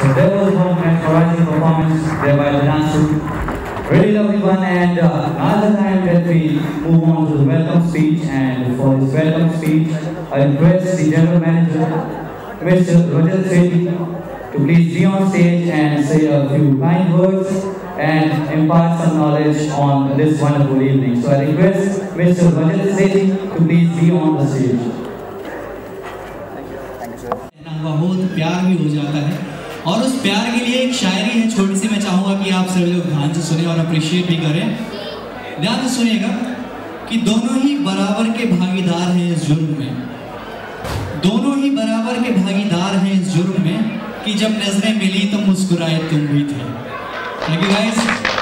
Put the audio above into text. So there was hope and courageous performance there by the dance. Really love everyone, and another time that we move on to the welcome speech, and for this welcome speech, I request the General Manager, Mr. Rajat Sethi, to please be on stage and say a few kind words and impart some knowledge on this wonderful evening. So I request Mr. Rajat Sethi to please be on the stage. बहुत प्यार भी हो जाता है और उस प्यार के लिए एक शायरी है छोटी सी, मैं चाहूँगा कि आप सब लोग ध्यान से सुने और अप्रिशिएट भी करें। ध्यान से सुनिएगा कि दोनों ही बराबर के भागीदार हैं इस जुर्म में, दोनों ही बराबर के भागीदार हैं इस जुर्म में कि जब नजरें मिली तो मुस्कुराए तुम भी थे।